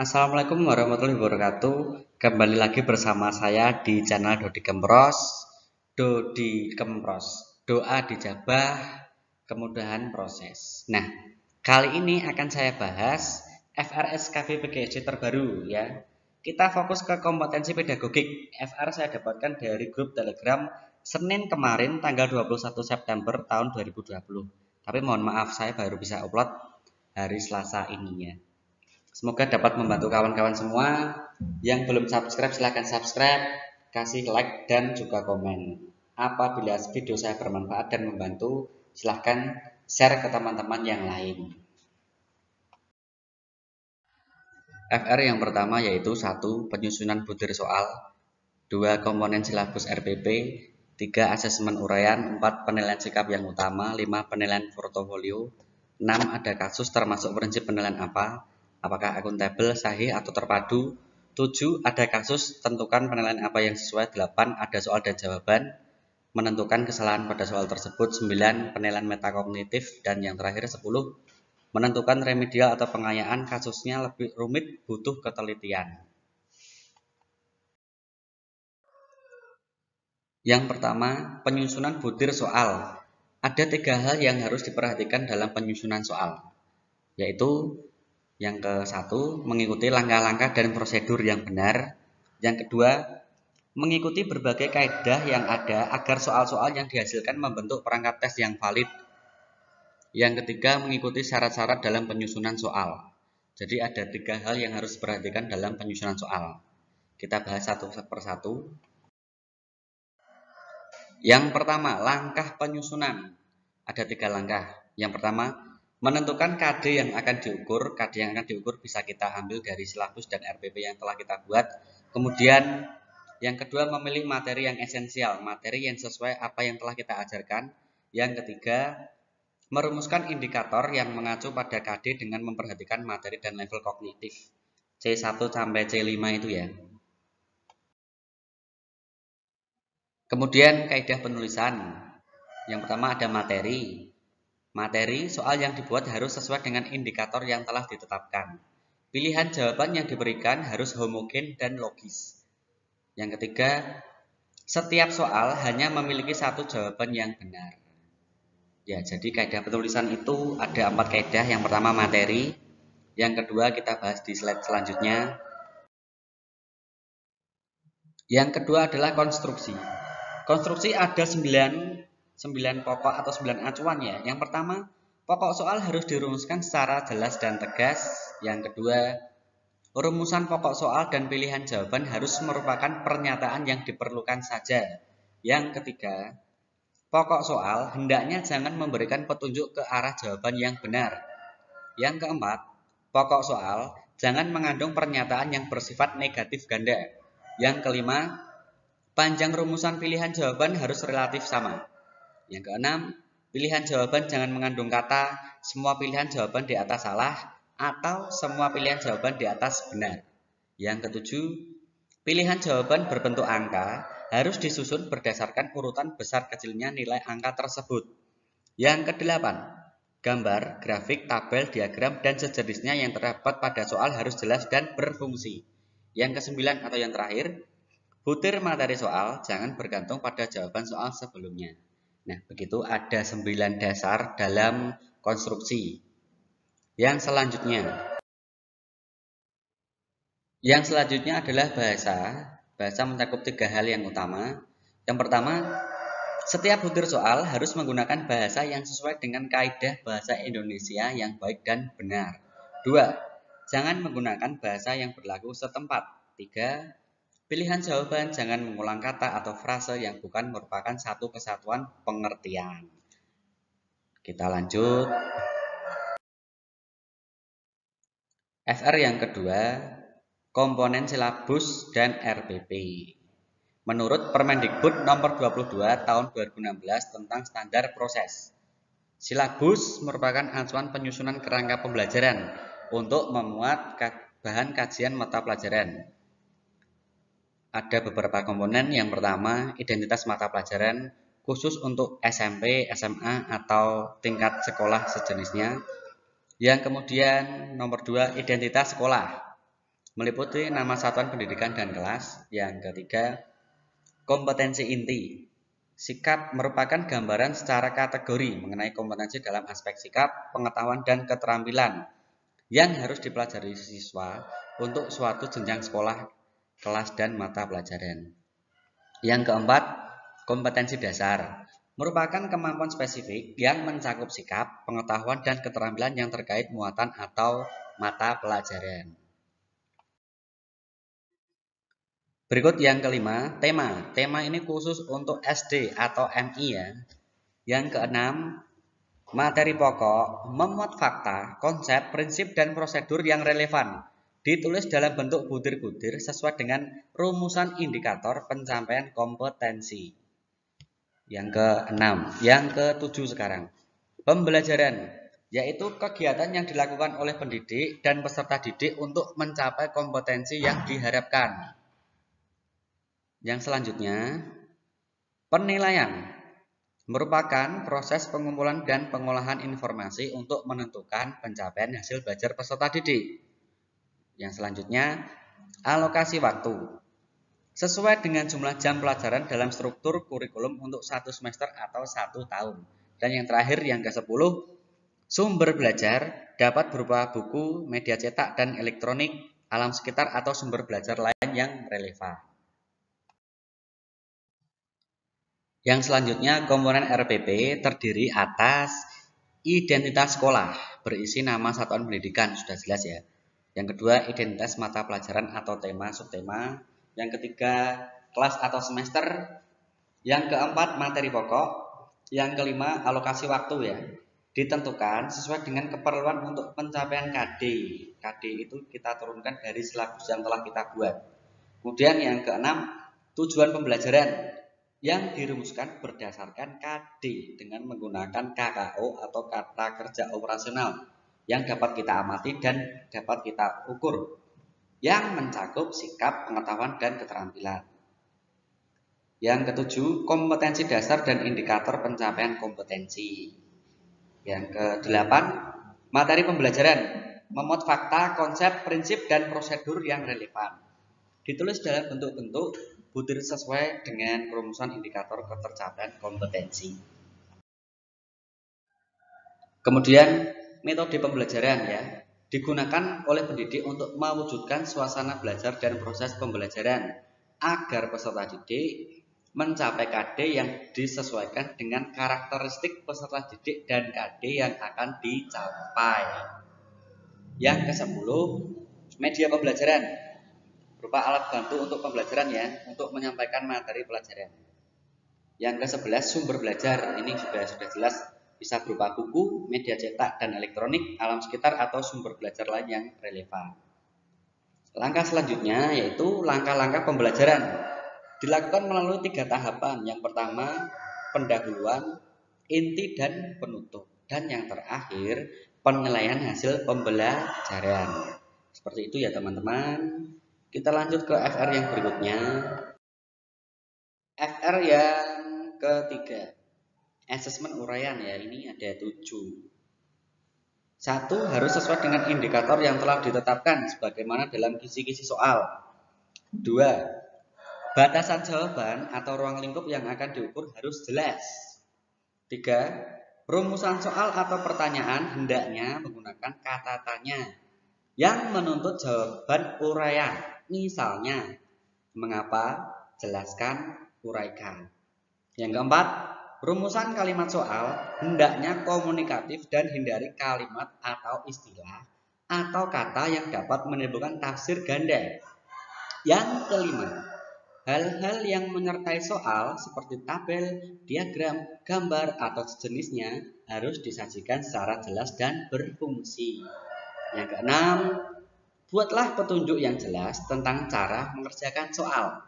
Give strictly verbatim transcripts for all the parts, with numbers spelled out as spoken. Assalamualaikum warahmatullahi wabarakatuh. Kembali lagi bersama saya di channel Dodi Kempros. Dodi Kempros, doa dijabah, kemudahan proses. Nah, kali ini akan saya bahas F R S K B P G S D terbaru ya. Kita fokus ke kompetensi pedagogik. F R saya dapatkan dari grup Telegram Senin kemarin tanggal dua puluh satu September tahun dua ribu dua puluh. Tapi mohon maaf, saya baru bisa upload hari Selasa ininya. Semoga dapat membantu kawan-kawan semua. Yang belum subscribe silahkan subscribe, kasih like dan juga komen. Apabila video saya bermanfaat dan membantu, silahkan share ke teman-teman yang lain. F R yang pertama yaitu satu Penyusunan butir soal, dua Komponen silabus R P P, tiga Asesmen uraian, empat Penilaian sikap yang utama, lima Penilaian portofolio, enam Ada kasus termasuk prinsip penilaian apa, apakah akuntabel, sahih, atau terpadu. Tujuh Ada kasus, tentukan penilaian apa yang sesuai. Delapan Ada soal dan jawaban, menentukan kesalahan pada soal tersebut. Sembilan Penilaian metakognitif. Dan yang terakhir sepuluh menentukan remedial atau pengayaan, kasusnya lebih rumit, butuh ketelitian. Yang pertama, penyusunan butir soal. Ada tiga hal yang harus diperhatikan dalam penyusunan soal, yaitu yang ke satu, mengikuti langkah-langkah dan prosedur yang benar. Yang kedua, mengikuti berbagai kaedah yang ada agar soal-soal yang dihasilkan membentuk perangkat tes yang valid. Yang ketiga, mengikuti syarat-syarat dalam penyusunan soal. Jadi ada tiga hal yang harus diperhatikan dalam penyusunan soal. Kita bahas satu persatu. Yang pertama, langkah penyusunan. Ada tiga langkah. Yang pertama, menentukan K D yang akan diukur. K D yang akan diukur bisa kita ambil dari silabus dan R P P yang telah kita buat. Kemudian yang kedua, memilih materi yang esensial, materi yang sesuai apa yang telah kita ajarkan. Yang ketiga, merumuskan indikator yang mengacu pada K D dengan memperhatikan materi dan level kognitif C satu sampai C lima itu ya. Kemudian kaidah penulisan. Yang pertama ada materi. Materi soal yang dibuat harus sesuai dengan indikator yang telah ditetapkan. Pilihan jawaban yang diberikan harus homogen dan logis. Yang ketiga, setiap soal hanya memiliki satu jawaban yang benar. Ya, jadi kaidah penulisan itu ada empat kaidah. Yang pertama materi, yang kedua kita bahas di slide selanjutnya. Yang kedua adalah konstruksi. Konstruksi ada sembilan. sembilan pokok atau sembilan acuan ya. Yang pertama, pokok soal harus dirumuskan secara jelas dan tegas. Yang kedua, rumusan pokok soal dan pilihan jawaban harus merupakan pernyataan yang diperlukan saja. Yang ketiga, pokok soal hendaknya jangan memberikan petunjuk ke arah jawaban yang benar. Yang keempat, pokok soal jangan mengandung pernyataan yang bersifat negatif ganda. Yang kelima, panjang rumusan pilihan jawaban harus relatif sama. Yang keenam, pilihan jawaban jangan mengandung kata semua pilihan jawaban di atas salah atau semua pilihan jawaban di atas benar. Yang ketujuh, pilihan jawaban berbentuk angka harus disusun berdasarkan urutan besar kecilnya nilai angka tersebut. Yang kedelapan, gambar, grafik, tabel, diagram, dan sejenisnya yang terdapat pada soal harus jelas dan berfungsi. Yang kesembilan atau yang terakhir, butir materi soal jangan bergantung pada jawaban soal sebelumnya. Nah, begitu ada sembilan dasar dalam konstruksi. Yang selanjutnya. Yang selanjutnya adalah bahasa. Bahasa mencakup tiga hal yang utama. Yang pertama, setiap butir soal harus menggunakan bahasa yang sesuai dengan kaidah bahasa Indonesia yang baik dan benar. Dua, jangan menggunakan bahasa yang berlaku setempat. Tiga, pilihan jawaban jangan mengulang kata atau frase yang bukan merupakan satu kesatuan pengertian. Kita lanjut. F R yang kedua, komponen silabus dan R P P. Menurut Permendikbud nomor dua puluh dua tahun dua ribu enam belas tentang standar proses, silabus merupakan acuan penyusunan kerangka pembelajaran untuk memuat bahan kajian mata pelajaran. Ada beberapa komponen. Yang pertama, identitas mata pelajaran khusus untuk S M P, S M A, atau tingkat sekolah sejenisnya. Yang kemudian nomor dua, identitas sekolah. meliputi nama satuan pendidikan dan kelas. Yang ketiga, kompetensi inti. Sikap merupakan gambaran secara kategori mengenai kompetensi dalam aspek sikap, pengetahuan, dan keterampilan yang harus dipelajari siswa untuk suatu jenjang sekolah, kelas, dan mata pelajaran. Yang keempat, kompetensi dasar. Merupakan kemampuan spesifik yang mencakup sikap, pengetahuan, dan keterampilan yang terkait muatan atau mata pelajaran. Berikut yang kelima, tema. Tema ini khusus untuk S D atau M I ya. Yang keenam, materi pokok. Memuat fakta, konsep, prinsip, dan prosedur yang relevan. Ditulis dalam bentuk butir-butir sesuai dengan rumusan indikator pencapaian kompetensi. Yang keenam, yang ketujuh sekarang, pembelajaran, yaitu kegiatan yang dilakukan oleh pendidik dan peserta didik untuk mencapai kompetensi yang diharapkan. Yang selanjutnya, penilaian merupakan proses pengumpulan dan pengolahan informasi untuk menentukan pencapaian hasil belajar peserta didik. Yang selanjutnya, alokasi waktu. Sesuai dengan jumlah jam pelajaran dalam struktur kurikulum untuk satu semester atau satu tahun. Dan yang terakhir, yang kesepuluh, sumber belajar dapat berupa buku, media cetak, dan elektronik, alam sekitar, atau sumber belajar lain yang relevan. Yang selanjutnya, komponen R P P terdiri atas identitas sekolah, berisi nama satuan pendidikan, sudah jelas ya. Yang kedua, identitas mata pelajaran atau tema, subtema. Yang ketiga, kelas atau semester. Yang keempat, materi pokok. Yang kelima, alokasi waktu ya. Ditentukan sesuai dengan keperluan untuk pencapaian K D. K D itu kita turunkan dari silabus yang telah kita buat. Kemudian yang keenam, tujuan pembelajaran yang dirumuskan berdasarkan K D dengan menggunakan K K O atau kata kerja operasional yang dapat kita amati dan dapat kita ukur, yang mencakup sikap, pengetahuan, dan keterampilan. Yang ketujuh, kompetensi dasar dan indikator pencapaian kompetensi. Yang kedelapan, materi pembelajaran, memuat fakta, konsep, prinsip, dan prosedur yang relevan. Ditulis dalam bentuk-bentuk butir sesuai dengan rumusan indikator ketercapaian kompetensi. Kemudian, metode pembelajaran ya. Digunakan oleh pendidik untuk mewujudkan suasana belajar dan proses pembelajaran agar peserta didik mencapai K D yang disesuaikan dengan karakteristik peserta didik dan K D yang akan dicapai. Yang kesepuluh, media pembelajaran berupa alat bantu untuk pembelajaran ya, untuk menyampaikan materi pelajaran. Yang kesebelas, sumber belajar, ini sudah sudah jelas. Bisa berupa buku, media cetak, dan elektronik, alam sekitar, atau sumber belajar lain yang relevan. Langkah selanjutnya yaitu langkah-langkah pembelajaran. Dilakukan melalui tiga tahapan. Yang pertama, pendahuluan, inti, dan penutup. Dan yang terakhir, penilaian hasil pembelajaran. Seperti itu ya teman-teman. Kita lanjut ke F R yang berikutnya. F R yang ketiga. Asesmen uraian ya, ini ada tujuh. Satu, harus sesuai dengan indikator yang telah ditetapkan sebagaimana dalam kisi-kisi soal. Dua, batasan jawaban atau ruang lingkup yang akan diukur harus jelas. Tiga, rumusan soal atau pertanyaan hendaknya menggunakan kata tanya yang menuntut jawaban uraian. Misalnya, mengapa, jelaskan, uraikan. Yang keempat, rumusan kalimat soal hendaknya komunikatif dan hindari kalimat atau istilah atau kata yang dapat menimbulkan tafsir ganda. Yang kelima, hal-hal yang menyertai soal seperti tabel, diagram, gambar, atau sejenisnya harus disajikan secara jelas dan berfungsi. Yang keenam, buatlah petunjuk yang jelas tentang cara mengerjakan soal.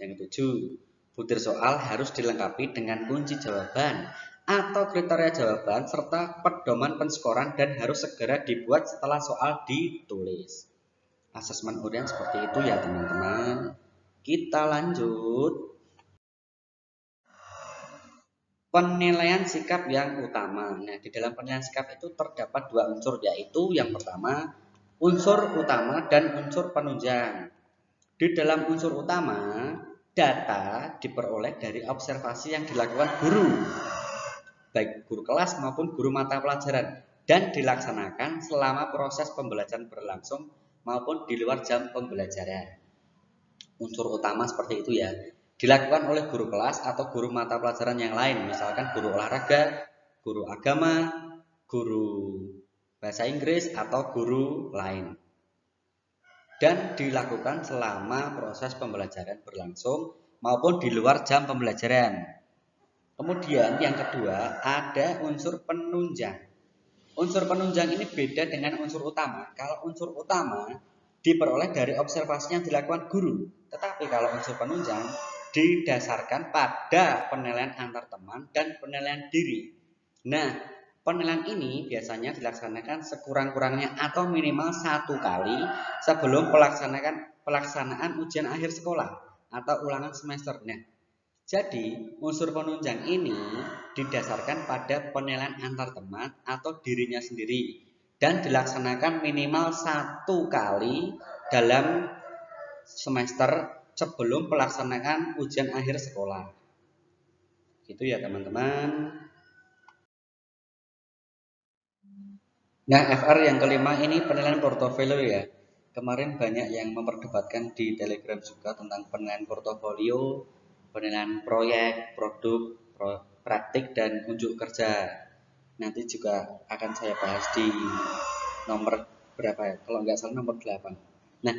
Yang ketujuh, butir soal harus dilengkapi dengan kunci jawaban atau kriteria jawaban serta pedoman penskoran dan harus segera dibuat setelah soal ditulis. Asesmen uraian seperti itu ya teman-teman. Kita lanjut. Penilaian sikap yang utama. Nah, di dalam penilaian sikap itu terdapat dua unsur, yaitu yang pertama unsur utama dan unsur penunjang. Di dalam unsur utama, data diperoleh dari observasi yang dilakukan guru, baik guru kelas maupun guru mata pelajaran, dan dilaksanakan selama proses pembelajaran berlangsung maupun di luar jam pembelajaran. Unsur utama seperti itu ya, dilakukan oleh guru kelas atau guru mata pelajaran yang lain, misalkan guru olahraga, guru agama, guru bahasa Inggris, atau guru lain. Dan dilakukan selama proses pembelajaran berlangsung maupun di luar jam pembelajaran. Kemudian yang kedua, ada unsur penunjang. Unsur penunjang ini beda dengan unsur utama. Kalau unsur utama diperoleh dari observasi yang dilakukan guru, tetapi kalau unsur penunjang didasarkan pada penilaian antar teman dan penilaian diri. Nah, penilaian ini biasanya dilaksanakan sekurang-kurangnya atau minimal satu kali sebelum pelaksanaan pelaksanaan ujian akhir sekolah atau ulangan semesternya. Jadi, unsur penunjang ini didasarkan pada penilaian antar teman atau dirinya sendiri dan dilaksanakan minimal satu kali dalam semester sebelum pelaksanaan ujian akhir sekolah. Gitu ya, teman-teman. Nah, F R yang kelima ini penilaian portofolio ya. Kemarin banyak yang memperdebatkan di Telegram juga tentang penilaian portofolio, penilaian proyek, produk, praktik, dan unjuk kerja. Nanti juga akan saya bahas di nomor berapa ya? Kalau nggak salah nomor delapan. Nah,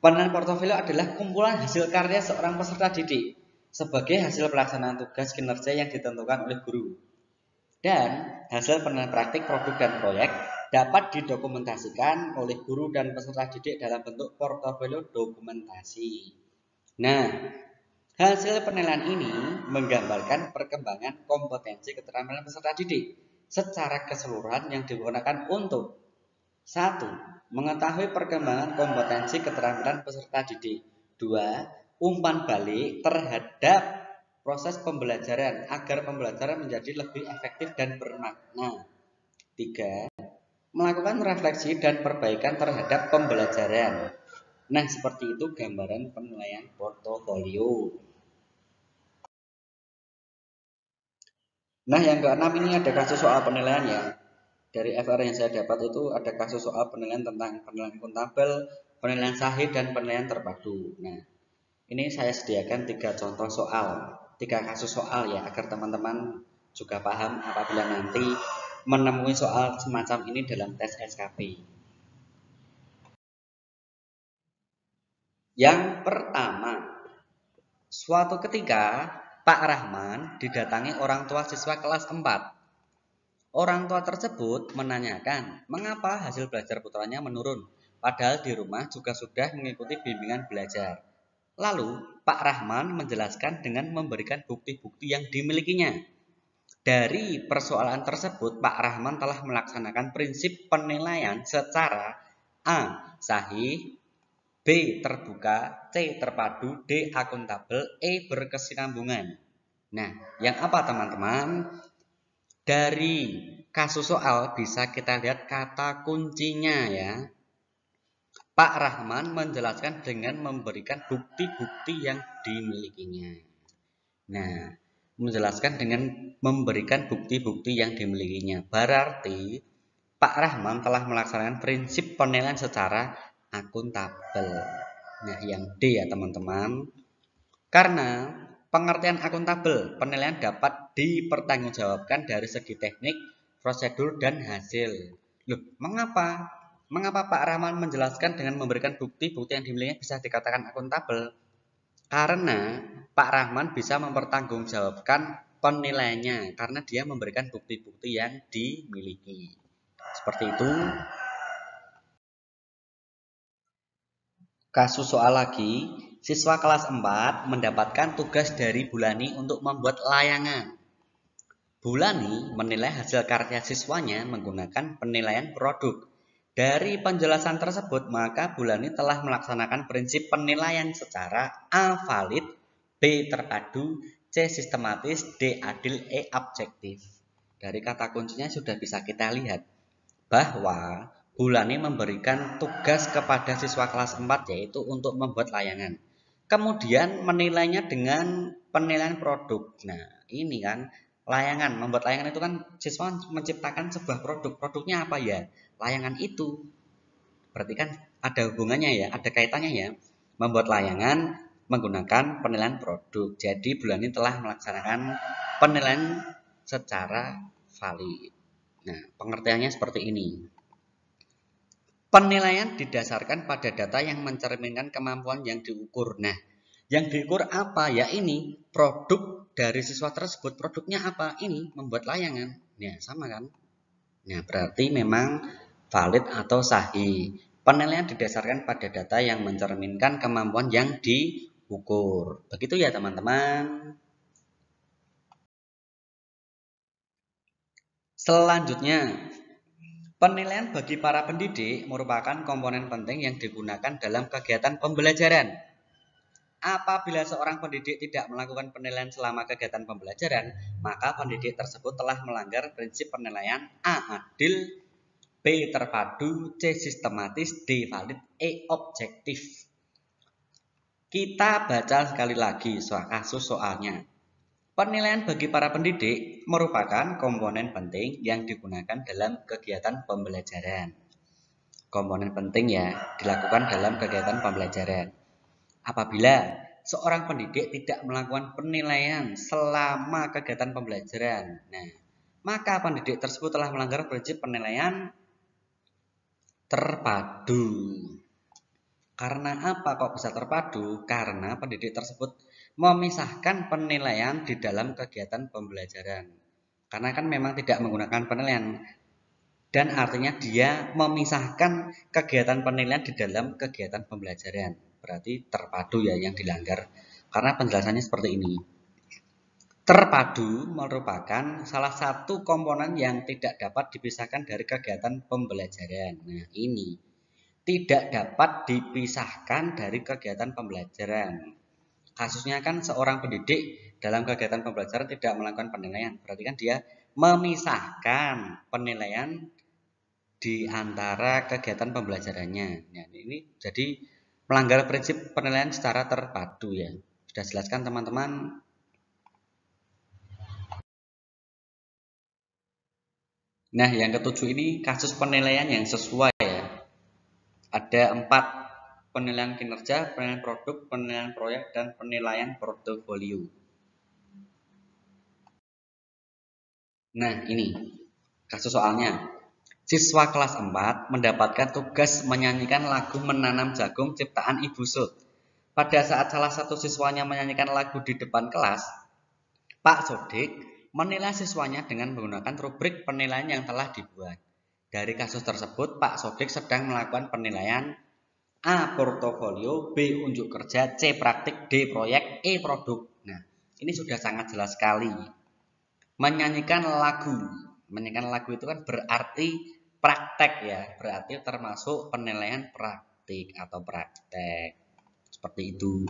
penilaian portofolio adalah kumpulan hasil karya seorang peserta didik sebagai hasil pelaksanaan tugas kinerja yang ditentukan oleh guru. Dan hasil penilaian praktik, produk, dan proyek dapat didokumentasikan oleh guru dan peserta didik dalam bentuk portofolio dokumentasi. Nah, hasil penilaian ini menggambarkan perkembangan kompetensi keterampilan peserta didik secara keseluruhan yang digunakan untuk satu. Mengetahui perkembangan kompetensi keterampilan peserta didik. Dua. Umpan balik terhadap proses pembelajaran agar pembelajaran menjadi lebih efektif dan bermakna. Tiga, melakukan refleksi dan perbaikan terhadap pembelajaran. Nah, seperti itu gambaran penilaian portofolio. Nah, yang keenam ini ada kasus soal penilaian ya. Dari F R yang saya dapat itu ada kasus soal penilaian tentang penilaian akuntabel, penilaian sahih, dan penilaian terpadu. Nah, ini saya sediakan tiga contoh soal. Tiga kasus soal ya, agar teman-teman juga paham apabila nanti menemui soal semacam ini dalam tes S K P. Yang pertama, suatu ketika Pak Rahman didatangi orang tua siswa kelas empat. Orang tua tersebut menanyakan mengapa hasil belajar putranya menurun, padahal di rumah juga sudah mengikuti bimbingan belajar. Lalu, Pak Rahman menjelaskan dengan memberikan bukti-bukti yang dimilikinya. Dari persoalan tersebut, Pak Rahman telah melaksanakan prinsip penilaian secara A. Sahih, B. Terbuka, C. Terpadu, D. Akuntabel, E. Berkesinambungan. Nah, yang apa teman-teman? Dari kasus soal bisa kita lihat kata kuncinya ya. Pak Rahman menjelaskan dengan memberikan bukti-bukti yang dimilikinya. Nah, menjelaskan dengan memberikan bukti-bukti yang dimilikinya. Berarti Pak Rahman telah melaksanakan prinsip penilaian secara akuntabel. Nah, yang D ya teman-teman. Karena pengertian akuntabel, penilaian dapat dipertanggungjawabkan dari segi teknik, prosedur, dan hasil. Loh, mengapa? Mengapa Pak Rahman menjelaskan dengan memberikan bukti-bukti yang dimilikinya bisa dikatakan akuntabel? Karena Pak Rahman bisa mempertanggungjawabkan penilaiannya karena dia memberikan bukti-bukti yang dimiliki. Seperti itu. Kasus soal lagi, siswa kelas empat mendapatkan tugas dari Bulani untuk membuat layangan. Bulani menilai hasil karya siswanya menggunakan penilaian produk. Dari penjelasan tersebut, maka Bulani telah melaksanakan prinsip penilaian secara A. valid, B. terpadu, C. sistematis, D. adil, E. objektif. Dari kata kuncinya sudah bisa kita lihat bahwa Bulani memberikan tugas kepada siswa kelas empat yaitu untuk membuat layangan. Kemudian menilainya dengan penilaian produk. Nah, ini kan layangan, membuat layangan itu kan siswa menciptakan sebuah produk. Produknya apa ya? Layangan itu. Berarti kan ada hubungannya ya, ada kaitannya ya. Membuat layangan menggunakan penilaian produk. Jadi Bulani telah melaksanakan penilaian secara valid. Nah, pengertiannya seperti ini. Penilaian didasarkan pada data yang mencerminkan kemampuan yang diukur. Nah, yang diukur apa? Ya ini, produk dari siswa tersebut. Produknya apa? Ini, membuat layangan. Ya, sama kan? Nah, berarti memang valid atau sahih. Penilaian didasarkan pada data yang mencerminkan kemampuan yang diukur. Begitu ya, teman-teman. Selanjutnya, penilaian bagi para pendidik merupakan komponen penting yang digunakan dalam kegiatan pembelajaran. Apabila seorang pendidik tidak melakukan penilaian selama kegiatan pembelajaran, maka pendidik tersebut telah melanggar prinsip penilaian A. Adil, B. Terpadu, C. Sistematis, D. Valid, E. Objektif. Kita baca sekali lagi soal kasus soalnya. Penilaian bagi para pendidik merupakan komponen penting yang digunakan dalam kegiatan pembelajaran. Komponen penting ya, dilakukan dalam kegiatan pembelajaran. Apabila seorang pendidik tidak melakukan penilaian selama kegiatan pembelajaran, nah, maka pendidik tersebut telah melanggar prinsip penilaian terpadu. Karena apa kok bisa terpadu? Karena pendidik tersebut memisahkan penilaian di dalam kegiatan pembelajaran. Karena kan memang tidak menggunakan penilaian. Dan artinya dia memisahkan kegiatan penilaian di dalam kegiatan pembelajaran. Berarti terpadu ya yang dilanggar. Karena penjelasannya seperti ini. Terpadu merupakan salah satu komponen yang tidak dapat dipisahkan dari kegiatan pembelajaran. Nah ini. Tidak dapat dipisahkan dari kegiatan pembelajaran. Kasusnya kan seorang pendidik dalam kegiatan pembelajaran tidak melakukan penilaian. Berarti kan dia memisahkan penilaian di antara kegiatan pembelajarannya. Nah, ini jadi melanggar prinsip penilaian secara terpadu ya. Sudah jelaskan teman-teman. Nah, yang ketujuh ini kasus penilaian yang sesuai ya. Ada empat. Penilaian kinerja, penilaian produk, penilaian proyek, dan penilaian portofolio. Nah, ini kasus soalnya. Siswa kelas empat mendapatkan tugas menyanyikan lagu Menanam Jagung ciptaan Ibu Sud. Pada saat salah satu siswanya menyanyikan lagu di depan kelas, Pak Sodik menilai siswanya dengan menggunakan rubrik penilaian yang telah dibuat. Dari kasus tersebut, Pak Sodik sedang melakukan penilaian A. Portofolio, B. Unjuk kerja, C. Praktik, D. Proyek, E. Produk. Nah, ini sudah sangat jelas sekali. Menyanyikan lagu. Menyanyikan lagu itu kan berarti praktek ya. Berarti termasuk penilaian praktik atau praktek. Seperti itu.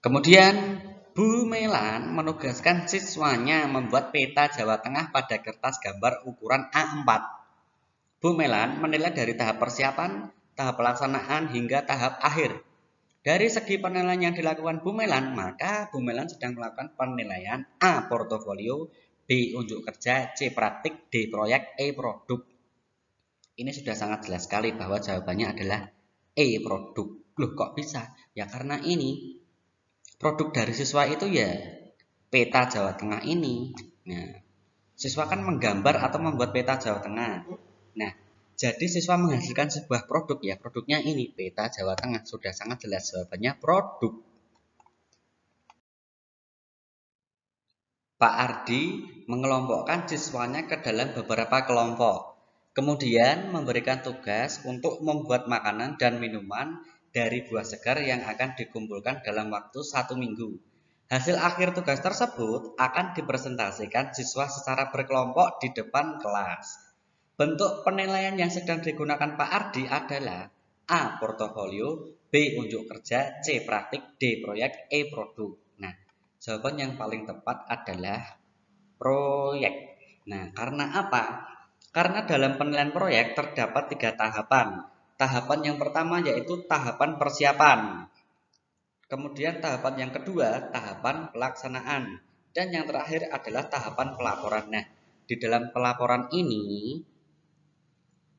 Kemudian, Bu Melan menugaskan siswanya membuat peta Jawa Tengah pada kertas gambar ukuran A empat. Bu Melan menilai dari tahap persiapan, tahap pelaksanaan, hingga tahap akhir. Dari segi penilaian yang dilakukan Bu Melan, maka Bu Melan sedang melakukan penilaian A. Portofolio, B. Unjuk kerja, C. Praktik, D. Proyek, E. Produk. Ini sudah sangat jelas sekali bahwa jawabannya adalah E. Produk. Loh kok bisa? Ya karena ini produk dari siswa itu ya peta Jawa Tengah ini. Nah, siswa kan menggambar atau membuat peta Jawa Tengah. Nah, jadi siswa menghasilkan sebuah produk ya. Produknya ini, peta Jawa Tengah. Sudah sangat jelas jawabannya produk. Pak Ardi mengelompokkan siswanya ke dalam beberapa kelompok. Kemudian memberikan tugas untuk membuat makanan dan minuman dari buah segar yang akan dikumpulkan dalam waktu satu minggu. Hasil akhir tugas tersebut akan dipresentasikan siswa secara berkelompok di depan kelas. Bentuk penilaian yang sedang digunakan Pak Ardi adalah A. Portofolio, B. Unjuk kerja, C. Praktik, D. Proyek, E. Produk. Nah, jawaban yang paling tepat adalah proyek. Nah, karena apa? Karena dalam penilaian proyek terdapat tiga tahapan. Tahapan yang pertama yaitu tahapan persiapan. Kemudian tahapan yang kedua, tahapan pelaksanaan. Dan yang terakhir adalah tahapan pelaporan. Nah, di dalam pelaporan ini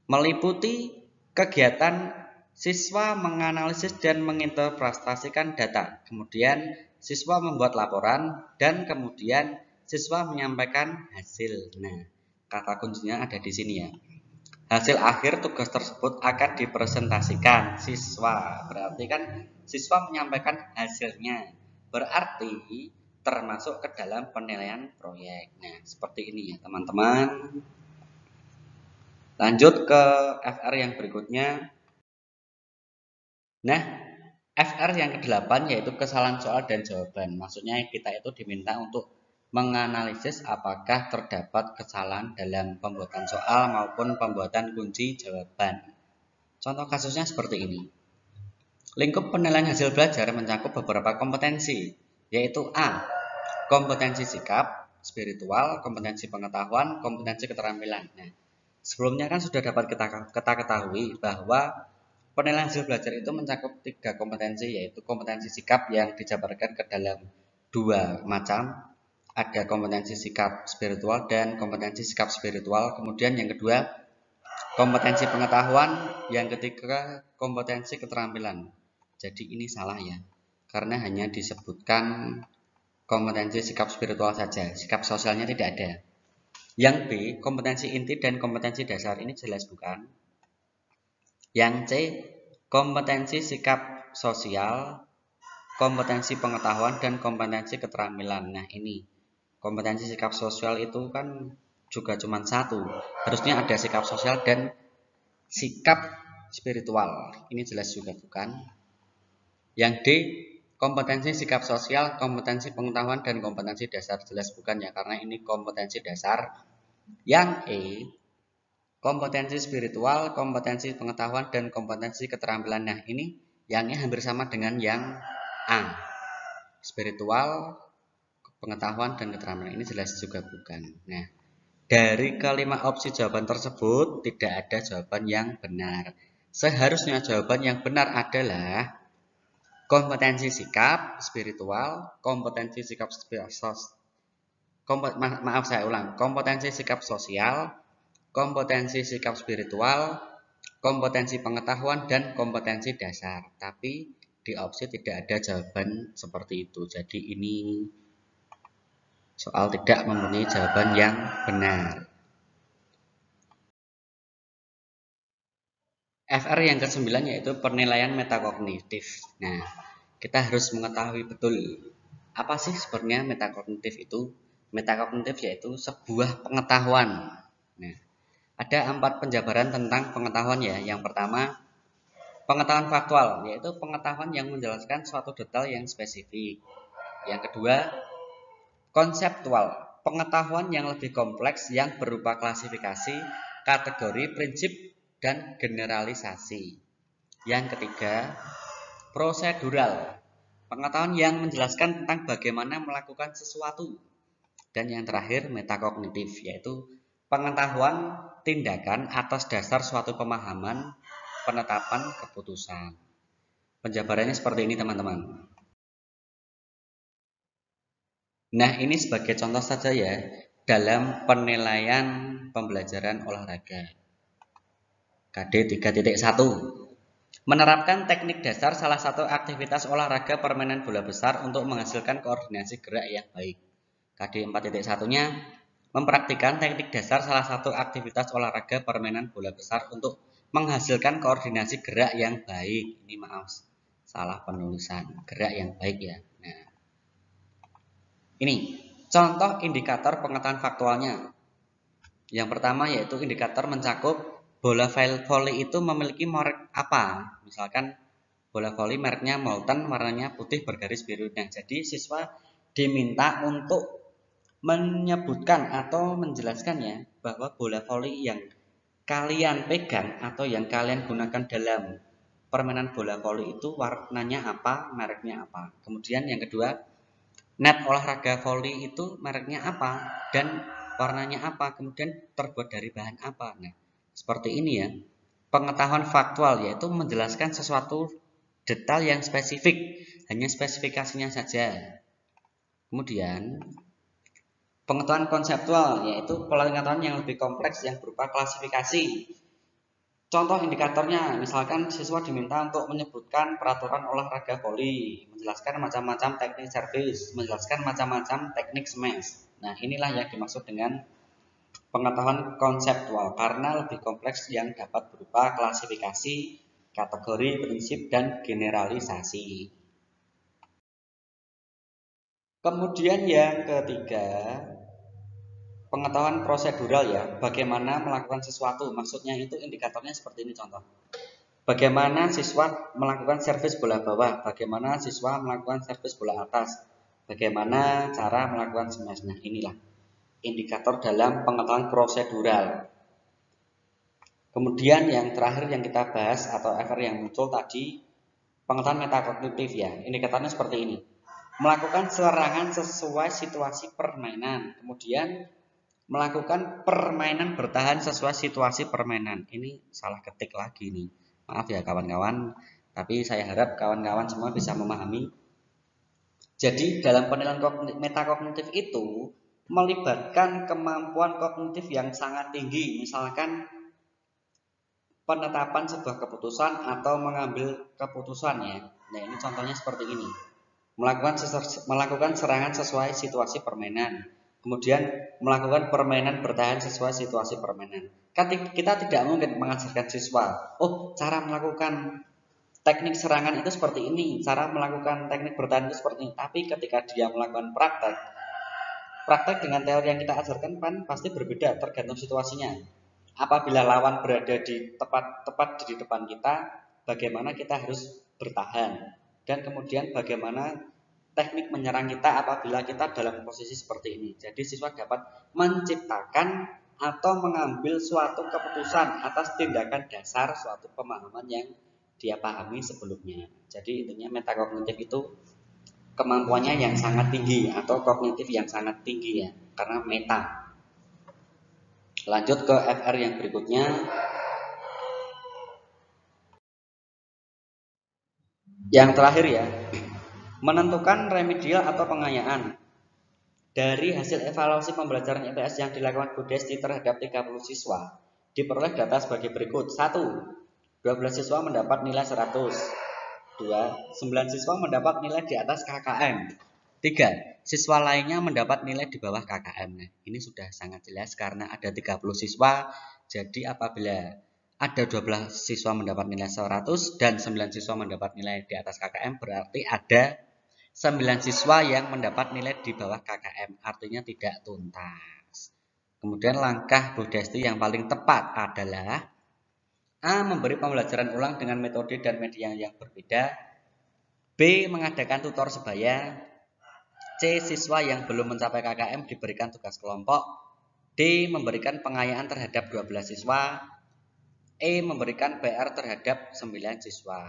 meliputi kegiatan siswa menganalisis dan menginterpretasikan data. Kemudian siswa membuat laporan dan kemudian siswa menyampaikan hasil. Nah, kata kuncinya ada di sini ya. Hasil akhir tugas tersebut akan dipresentasikan siswa. Berarti kan siswa menyampaikan hasilnya. Berarti termasuk ke dalam penilaian proyek. Nah, seperti ini ya teman-teman. Lanjut ke F R yang berikutnya. Nah, F R yang kedelapan yaitu kesalahan soal dan jawaban. Maksudnya kita itu diminta untuk menganalisis apakah terdapat kesalahan dalam pembuatan soal maupun pembuatan kunci jawaban. Contoh kasusnya seperti ini. Lingkup penilaian hasil belajar mencakup beberapa kompetensi, yaitu A. Kompetensi sikap, spiritual, kompetensi pengetahuan, kompetensi keterampilan. Nah, sebelumnya kan sudah dapat kita, kita ketahui bahwa penilaian hasil belajar itu mencakup tiga kompetensi, yaitu kompetensi sikap yang dijabarkan ke dalam dua macam. Ada kompetensi sikap spiritual dan kompetensi sikap spiritual. Kemudian yang kedua, kompetensi pengetahuan. Yang ketiga, kompetensi keterampilan. Jadi ini salah ya, karena hanya disebutkan kompetensi sikap spiritual saja. Sikap sosialnya tidak ada. Yang B, kompetensi inti dan kompetensi dasar, ini jelas bukan. Yang C, kompetensi sikap sosial, kompetensi pengetahuan, dan kompetensi keterampilan. Nah ini, kompetensi sikap sosial itu kan juga cuma satu. Harusnya ada sikap sosial dan sikap spiritual. Ini jelas juga bukan. Yang D, kompetensi sikap sosial, kompetensi pengetahuan, dan kompetensi dasar. Jelas bukan ya, karena ini kompetensi dasar. Yang E, kompetensi spiritual, kompetensi pengetahuan, dan kompetensi keterampilan. Nah ini yangnya hampir sama dengan yang A, spiritual, pengetahuan, dan keterampilan. Ini jelas juga bukan. Nah, dari kelima opsi jawaban tersebut tidak ada jawaban yang benar. Seharusnya jawaban yang benar adalah kompetensi sikap spiritual, kompetensi sikap sos, kompet, ma maaf saya ulang, kompetensi sikap sosial, kompetensi sikap spiritual, kompetensi pengetahuan, dan kompetensi dasar. Tapi di opsi tidak ada jawaban seperti itu. Jadi ini soal tidak mempunyai jawaban yang benar. F R yang kesembilan yaitu penilaian metakognitif. Nah, kita harus mengetahui betul apa sih sebenarnya metakognitif itu. Metakognitif yaitu sebuah pengetahuan. Nah, ada empat penjabaran tentang pengetahuan ya. Yang pertama, pengetahuan faktual, yaitu pengetahuan yang menjelaskan suatu detail yang spesifik. Yang kedua, konseptual, pengetahuan yang lebih kompleks yang berupa klasifikasi, kategori, prinsip, dan generalisasi. Yang ketiga, prosedural, pengetahuan yang menjelaskan tentang bagaimana melakukan sesuatu. Dan yang terakhir, metakognitif, yaitu pengetahuan tindakan atas dasar suatu pemahaman, penetapan keputusan. Penjabarannya seperti ini teman-teman. Nah, ini sebagai contoh saja ya dalam penilaian pembelajaran olahraga K D tiga titik satu. Menerapkan teknik dasar salah satu aktivitas olahraga permainan bola besar untuk menghasilkan koordinasi gerak yang baik. K D empat titik satu-nya mempraktikkan teknik dasar salah satu aktivitas olahraga permainan bola besar untuk menghasilkan koordinasi gerak yang baik. Ini maaf, salah penulisan, gerak yang baik ya. Nah, ini contoh indikator pengetahuan faktualnya. Yang pertama yaitu indikator mencakup bola voli itu memiliki merek apa? Misalkan bola voli mereknya Molten, warnanya putih bergaris biru. Nah, jadi siswa diminta untuk menyebutkan atau menjelaskannya bahwa bola voli yang kalian pegang atau yang kalian gunakan dalam permainan bola voli itu warnanya apa, mereknya apa. Kemudian yang kedua, net olahraga voli itu mereknya apa dan warnanya apa, kemudian terbuat dari bahan apa. Nah, seperti ini ya. Pengetahuan faktual yaitu menjelaskan sesuatu detail yang spesifik, hanya spesifikasinya saja. Kemudian pengetahuan konseptual yaitu pola pengetahuan yang lebih kompleks yang berupa klasifikasi. Contoh indikatornya, misalkan siswa diminta untuk menyebutkan peraturan olahraga voli, menjelaskan macam-macam teknik servis, menjelaskan macam-macam teknik smash. Nah, inilah yang dimaksud dengan pengetahuan konseptual, karena lebih kompleks yang dapat berupa klasifikasi, kategori, prinsip, dan generalisasi. Kemudian yang ketiga, pengetahuan prosedural ya, bagaimana melakukan sesuatu, maksudnya itu indikatornya seperti ini contoh. Bagaimana siswa melakukan servis bola bawah, bagaimana siswa melakukan servis bola atas, bagaimana cara melakukan smash. Nah, inilah indikator dalam pengetahuan prosedural. Kemudian yang terakhir yang kita bahas atau F R yang muncul tadi, pengetahuan metakognitif ya, indikatornya seperti ini. Melakukan serangan sesuai situasi permainan, kemudian melakukan permainan bertahan sesuai situasi permainan. Ini salah ketik lagi nih. Maaf ya kawan-kawan, tapi saya harap kawan-kawan semua bisa memahami. Jadi dalam penilaian metakognitif itu melibatkan kemampuan kognitif yang sangat tinggi. Misalkan penetapan sebuah keputusan atau mengambil keputusan ya. Nah, ini contohnya seperti ini. Melakukan melakukan serangan sesuai situasi permainan. Kemudian melakukan permainan bertahan sesuai situasi permainan. Kan kita tidak mungkin mengajarkan siswa, oh cara melakukan teknik serangan itu seperti ini, cara melakukan teknik bertahan itu seperti ini. Tapi ketika dia melakukan praktek, praktek dengan teori yang kita ajarkan kan pasti berbeda tergantung situasinya. Apabila lawan berada di tepat tepat di depan kita, bagaimana kita harus bertahan. Dan kemudian bagaimana teknik menyerang kita apabila kita dalam posisi seperti ini. Jadi siswa dapat menciptakan atau mengambil suatu keputusan atas tindakan dasar suatu pemahaman yang dia pahami sebelumnya. Jadi intinya metakognitif itu kemampuannya yang sangat tinggi atau kognitif yang sangat tinggi ya, karena meta. Lanjut ke F R yang berikutnya. Yang terakhir ya, menentukan remedial atau pengayaan. Dari hasil evaluasi pembelajaran I P S yang dilakukan Budesti terhadap tiga puluh siswa, diperoleh data sebagai berikut. satu. dua belas siswa mendapat nilai seratus. dua. sembilan siswa mendapat nilai di atas K K M. tiga. Siswa lainnya mendapat nilai di bawah K K M. Nah, ini sudah sangat jelas karena ada tiga puluh siswa. Jadi apabila ada dua belas siswa mendapat nilai seratus dan sembilan siswa mendapat nilai di atas K K M, berarti ada sembilan siswa yang mendapat nilai di bawah K K M, artinya tidak tuntas. Kemudian langkah Budesti yang paling tepat adalah A. Memberi pembelajaran ulang dengan metode dan media yang berbeda. B. Mengadakan tutor sebaya. C. Siswa yang belum mencapai K K M diberikan tugas kelompok. D. Memberikan pengayaan terhadap dua belas siswa. E. Memberikan P R terhadap sembilan siswa.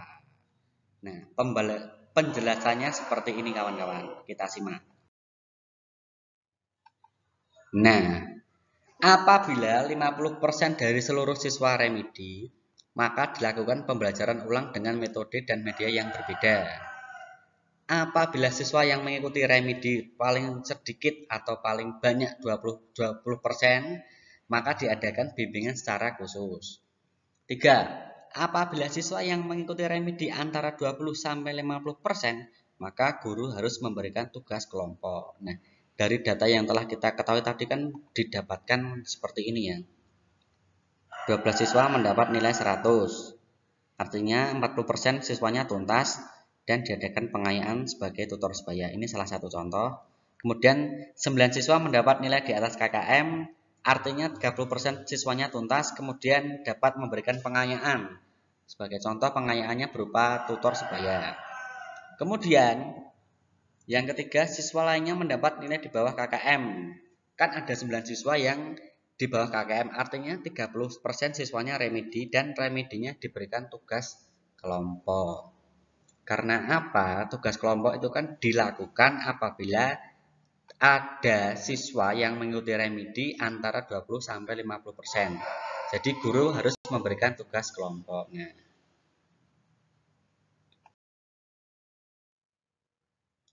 Nah, pembelajaran penjelasannya seperti ini kawan-kawan, kita simak. Nah, apabila lima puluh persen dari seluruh siswa remedi, maka dilakukan pembelajaran ulang dengan metode dan media yang berbeda. Apabila siswa yang mengikuti remedi paling sedikit atau paling banyak dua puluh persen, maka diadakan bimbingan secara khusus. tiga. Apabila siswa yang mengikuti remedi antara dua puluh sampai lima puluh persen, maka guru harus memberikan tugas kelompok. Nah, dari data yang telah kita ketahui tadi kan didapatkan seperti ini ya. dua belas siswa mendapat nilai seratus. Artinya empat puluh persen siswanya tuntas dan diadakan pengayaan sebagai tutor sebaya. Ini salah satu contoh. Kemudian sembilan siswa mendapat nilai di atas K K M. Artinya tiga puluh persen siswanya tuntas, kemudian dapat memberikan pengayaan. Sebagai contoh, pengayaannya berupa tutor sebaya. Kemudian, yang ketiga, siswa lainnya mendapat nilai di bawah K K M. Kan ada sembilan siswa yang di bawah K K M, artinya tiga puluh persen siswanya remedi dan remedinya diberikan tugas kelompok. Karena apa? Tugas kelompok itu kan dilakukan apabila ada siswa yang mengikuti remedi antara dua puluh sampai lima puluh persen. Jadi guru harus memberikan tugas kelompoknya.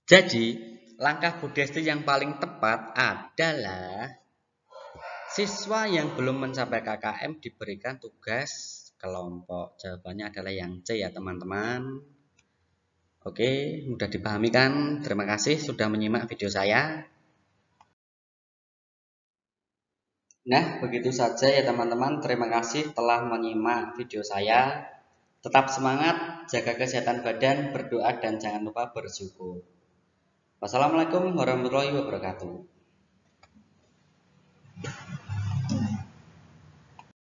Jadi langkah Budesti yang paling tepat adalah siswa yang belum mencapai K K M diberikan tugas kelompok. Jawabannya adalah yang C ya teman-teman. Oke, mudah dipahami kan? Terima kasih sudah menyimak video saya. Nah, begitu saja ya teman-teman. Terima kasih telah menyimak video saya. Tetap semangat, jaga kesehatan badan, berdoa, dan jangan lupa bersyukur. Wassalamualaikum warahmatullahi wabarakatuh.